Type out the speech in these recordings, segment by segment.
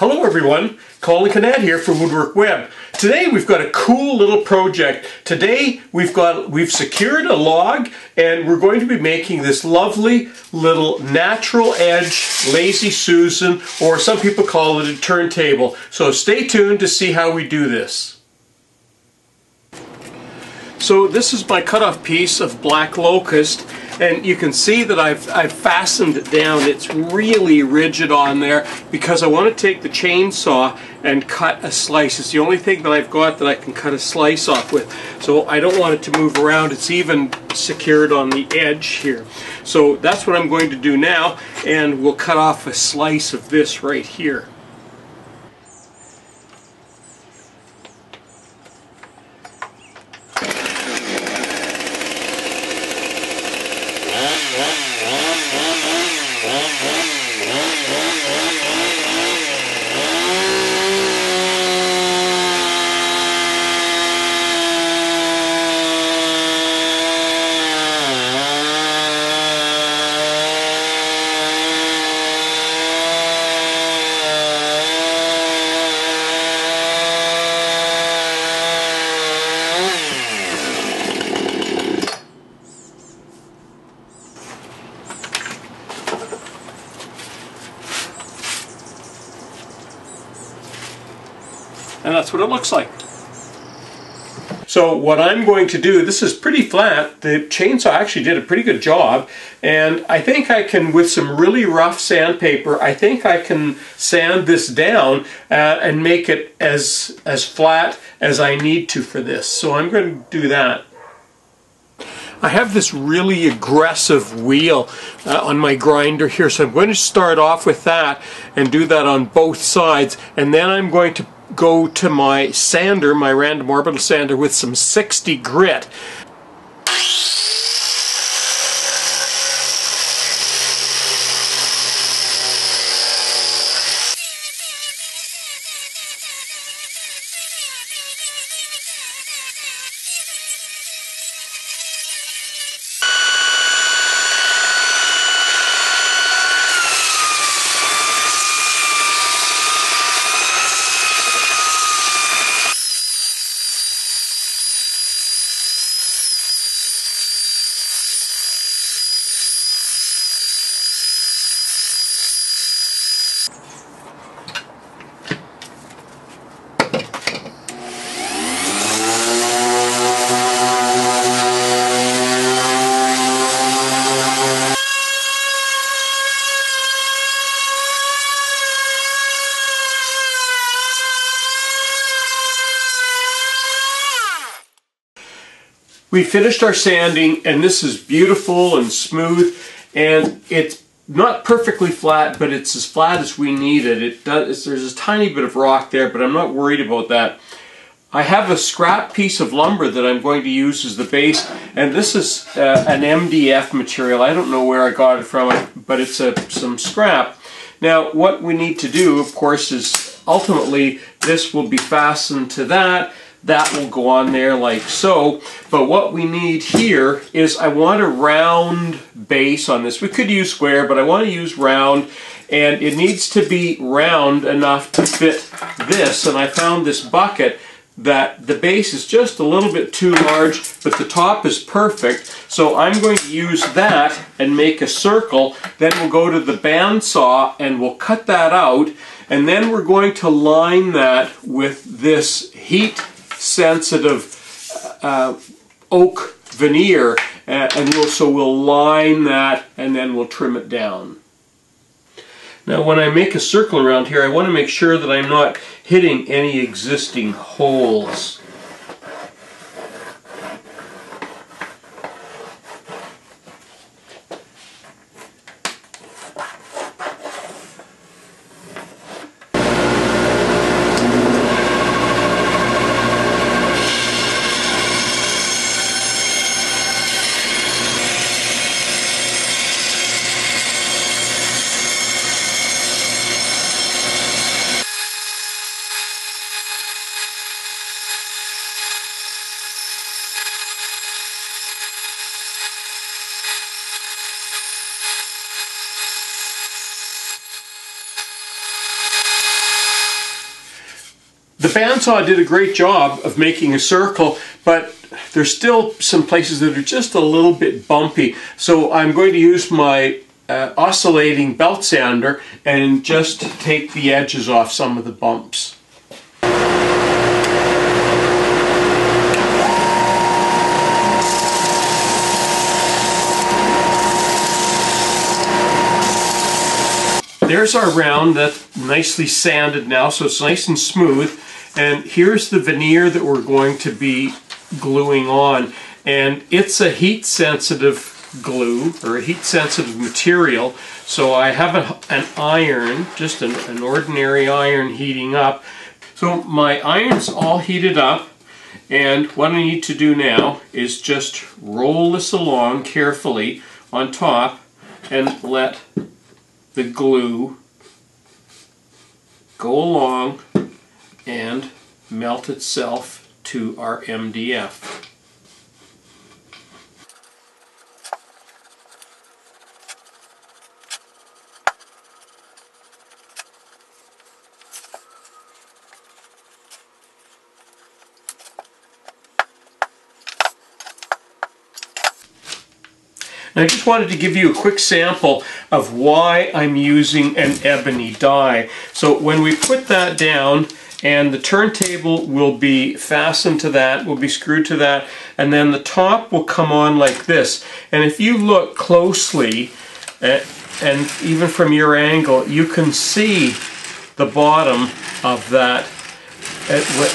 Hello everyone, Colin Knecht here for Woodwork Web. Today we've got a cool little project. Today we've secured a log and we're going to be making this lovely little natural edge Lazy Susan, or some people call it a turntable. So stay tuned to see how we do this. So this is my cutoff piece of black locust. And you can see that I've fastened it down. It's really rigid on there because I want to take the chainsaw and cut a slice. It's the only thing that I've got that I can cut a slice off with. So I don't want it to move around. It's even secured on the edge here. So that's what I'm going to do now, and we'll cut off a slice of this right here. And that's what it looks like. So what I'm going to do, this is pretty flat. The chainsaw actually did a pretty good job, and I think I can, with some really rough sandpaper, I think I can sand this down and make it as flat as I need to for this. So I'm going to do that. I have this really aggressive wheel on my grinder here, so I'm going to start off with that and do that on both sides, and then I'm going to go to my sander, my random orbital sander, with some 60 grit. We finished our sanding, and this is beautiful and smooth, and it's not perfectly flat, but it's as flat as we need it. There's a tiny bit of rock there, but I'm not worried about that. I have a scrap piece of lumber that I'm going to use as the base, and this is an MDF material. I don't know where I got it from, but it's some scrap. Now, what we need to do, of course, is ultimately this will be fastened to that. That will go on there like so, but what we need here is, I want a round base on this. We could use square, but I want to use round, and it needs to be round enough to fit this. And I found this bucket that the base is just a little bit too large, but the top is perfect. So I'm going to use that and make a circle. Then we'll go to the bandsaw and we'll cut that out, and then we're going to line that with this heat sensitive oak veneer, and we'll line that, and then we'll trim it down. Now, when I make a circle around here, I want to make sure that I'm not hitting any existing holes. The bandsaw did a great job of making a circle, but there's still some places that are just a little bit bumpy. So I'm going to use my oscillating belt sander and just take the edges off some of the bumps. There's our round that's nicely sanded now, so it's nice and smooth. And here's the veneer that we're going to be gluing on. And it's a heat sensitive glue, or a heat sensitive material. So I have an iron, just an ordinary iron heating up. So my iron's all heated up. And what I need to do now is just roll this along carefully on top and let the glue go along and melt itself to our MDF. I just wanted to give you a quick sample of why I'm using an ebony die. So when we put that down, and the turntable will be fastened to that, will be screwed to that, and then the top will come on like this. And if you look closely, and even from your angle, you can see the bottom of that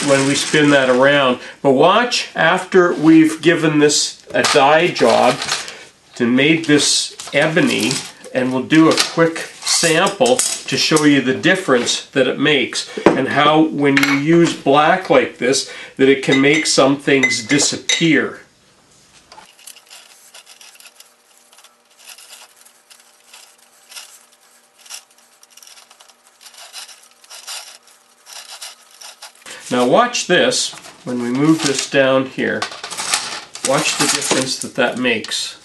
when we spin that around. But watch, after we've given this a die job, to make this ebony, and we'll do a quick sample to show you the difference that it makes and how when you use black like this that it can make some things disappear. Now watch this when we move this down here. Watch the difference that that makes.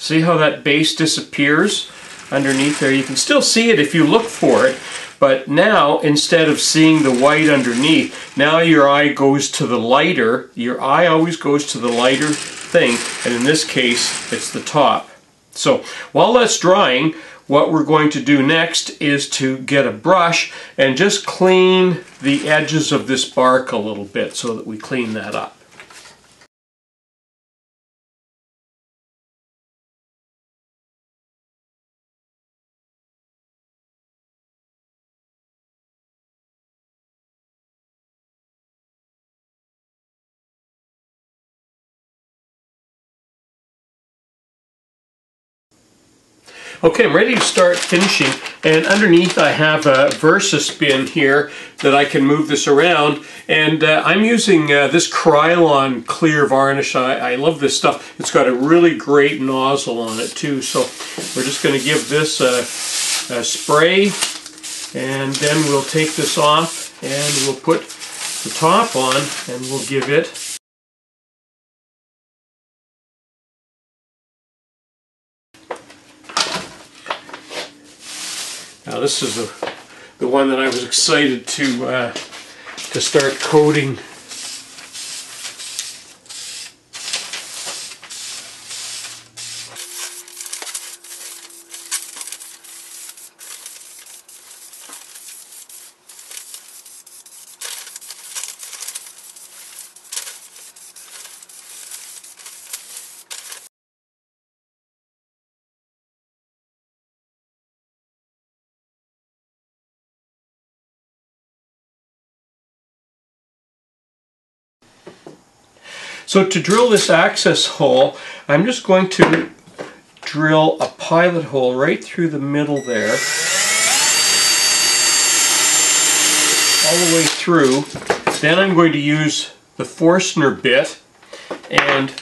See how that base disappears underneath there? You can still see it if you look for it, but now instead of seeing the white underneath, now your eye goes to the lighter. Your eye always goes to the lighter thing, and in this case, it's the top. So while that's drying, what we're going to do next is to get a brush and just clean the edges of this bark a little bit so that we clean that up. Okay, I'm ready to start finishing, and underneath I have a Versa Spin here that I can move this around, and I'm using this Krylon clear varnish. I love this stuff. It's got a really great nozzle on it too, so we're just going to give this a spray, and then we'll take this off and we'll put the top on and we'll give it . Now this is the one that I was excited to start coating. So to drill this access hole, I'm just going to drill a pilot hole right through the middle there, all the way through. Then I'm going to use the Forstner bit and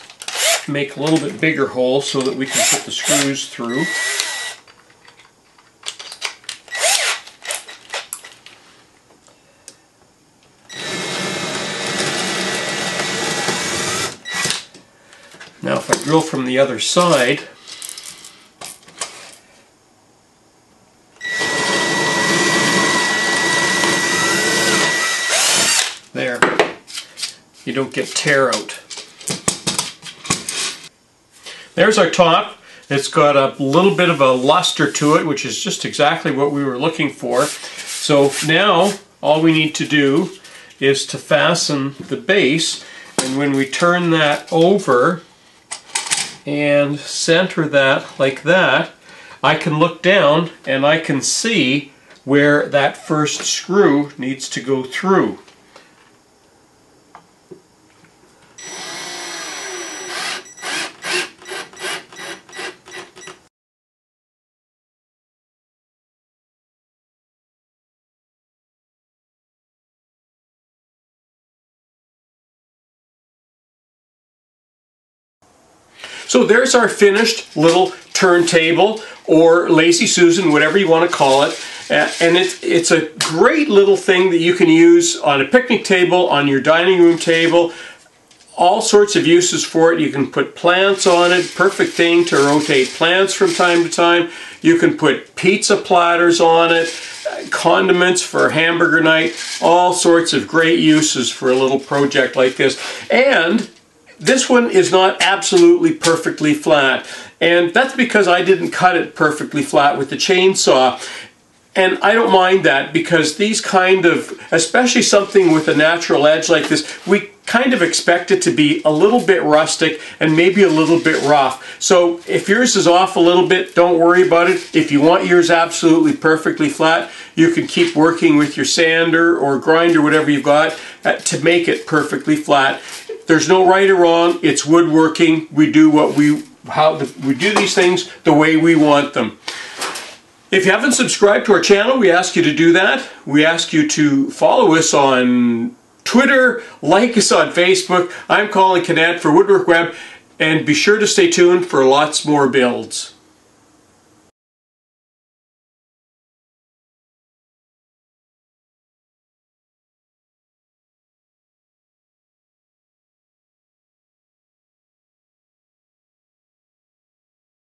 make a little bit bigger hole so that we can put the screws through. Now if I drill from the other side, you don't get tear out. There's our top. It's got a little bit of a luster to it, which is just exactly what we were looking for. So now all we need to do is to fasten the base, and when we turn that over and center that like that, I can look down and I can see where that first screw needs to go through. So there's our finished little turntable, or Lazy Susan, whatever you want to call it. And it's a great little thing that you can use on a picnic table, on your dining room table. All sorts of uses for it. You can put plants on it. Perfect thing to rotate plants from time to time. You can put pizza platters on it, condiments for hamburger night. All sorts of great uses for a little project like this. And this one is not absolutely perfectly flat, and that's because I didn't cut it perfectly flat with the chainsaw. And I don't mind that, because these kind of, especially something with a natural edge like this, we kind of expect it to be a little bit rustic and maybe a little bit rough. So if yours is off a little bit, don't worry about it. If you want yours absolutely perfectly flat, you can keep working with your sander or grinder, whatever you've got, to make it perfectly flat. There's no right or wrong. It's woodworking. We do we do these things the way we want them. If you haven't subscribed to our channel, we ask you to do that. We ask you to follow us on Twitter, like us on Facebook. I'm Colin Knecht for Woodwork Web, and be sure to stay tuned for lots more builds.